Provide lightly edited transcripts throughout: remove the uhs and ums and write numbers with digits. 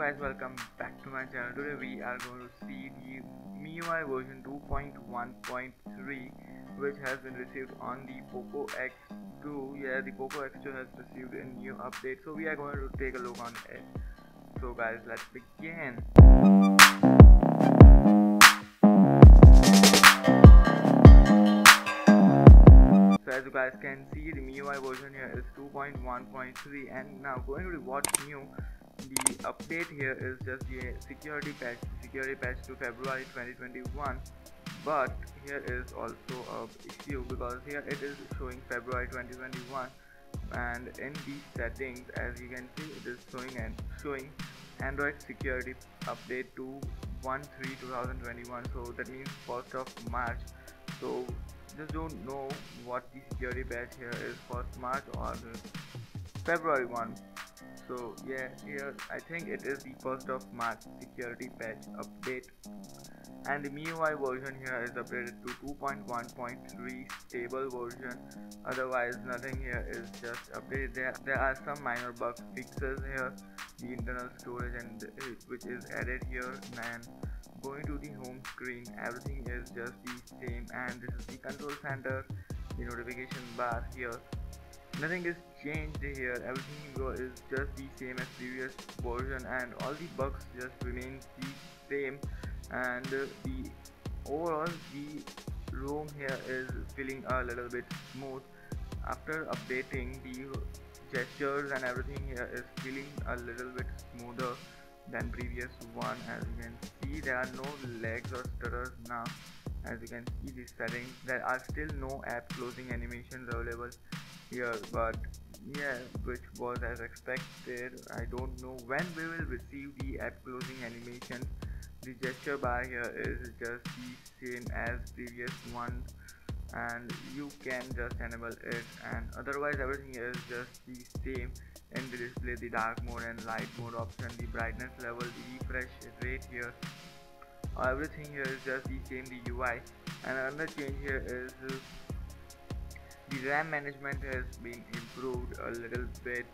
guys, welcome back to my channel. Today we are going to see the MIUI version 2.1.3 which has been received on the POCO X2. Yeah, the POCO X2 has received a new update, so we are going to take a look on it. So guys, let's begin. As you guys can see, the MIUI version here is 2.1.3, and now going to what's new, the update here is just the security patch to February 2021, but here is also a issue because here it is showing February 2021, and in these settings, as you can see, it is showing Android security update to 1/3/2021, so that means 1st of March. So just don't know what the security patch here is, 1st March or February 1. So yeah, here I think it is the 1st of March security patch update, and the MIUI version here is updated to 2.1.3 stable version. Otherwise nothing here is just updated. There are some minor bug fixes here, the internal storage and which is added here, and going to the home screen, everything is just the same, and this is the control center, the notification bar here. Nothing is changed here, everything is just the same as previous version, and all the bugs just remain the same, and the overall the ROM here is feeling a little bit smooth. After updating, the gestures and everything here is feeling a little bit smoother than previous one. As you can see, there are no lags or stutters now. As you can see these settings, there are still no app closing animations available here, but yeah, which was as expected. I don't know when we will receive the app closing animations. The gesture bar here is just the same as previous one, and you can just enable it, and otherwise everything is just the same. In the display, the dark mode and light mode option, the brightness level, the refresh rate here, everything here is just the same, the UI. And another change here is the RAM management has been improved a little bit.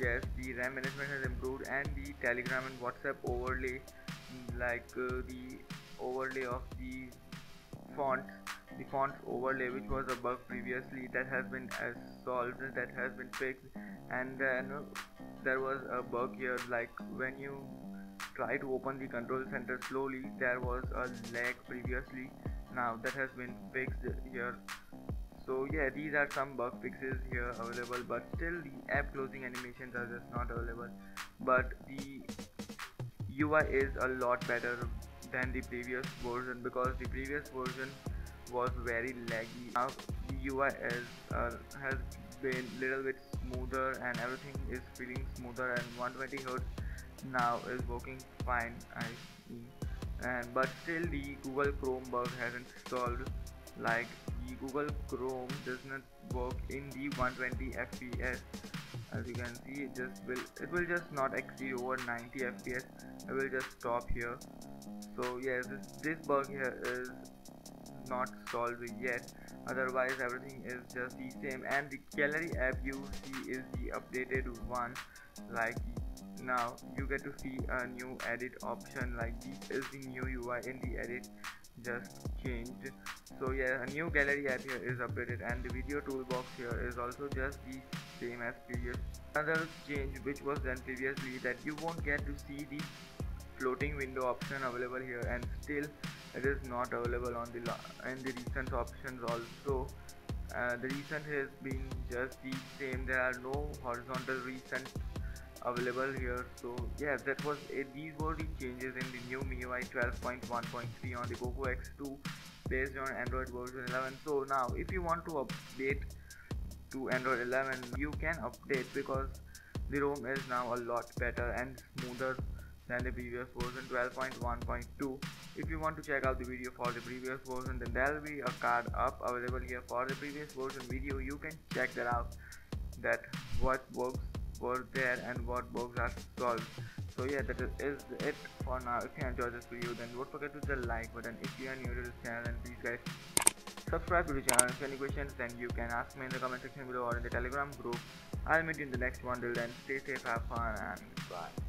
Yes, the RAM management has improved, and the Telegram and WhatsApp overlay, like the overlay of the fonts, the font overlay which was a bug previously, that has been solved, that has been fixed. And then there was a bug here, like when you try to open the control center slowly, there was a lag previously, now that has been fixed here. So yeah, these are some bug fixes here available, but still the app closing animations are just not available, but the UI is a lot better than the previous version, because the previous version was very laggy. Now the UI has been little bit smoother, and everything is feeling smoother, and 120 Hz now is working fine, I see. And but still the Google Chrome bug hasn't solved, like the Google Chrome does not work in the 120 fps. As you can see, it will just not exceed over 90 fps. I will just stop here. So yeah, this bug here is not solved yet, otherwise everything is just the same. And the gallery app you see is the updated one, like now you get to see a new edit option, like this is the new UI in the edit, just changed. So yeah, a new gallery app here is updated, and the video toolbox here is also just the same as previous. Another change which was done previously, that you won't get to see the floating window option available here, and still it is not available on the recent options also. The recent has been just the same, there are no horizontal recent available here. So yeah, that was it. These were the changes in the new MIUI 12.1.3 on the POCO X2 based on Android version 11. So now if you want to update to Android 11, you can update, because the ROM is now a lot better and smoother than the previous version 12.1.2. If you want to check out the video for the previous version, then there will be a card up available here for the previous version video. You can check that out, that what bugs were there and what bugs are solved. So yeah, that is it for now. If you enjoyed this video, then don't forget to hit the like button. If you are new to this channel, then please guys subscribe to the channel. If you have any questions, then you can ask me in the comment section below or in the Telegram group. I'll meet you in the next one. Till then, stay safe, have fun, and bye.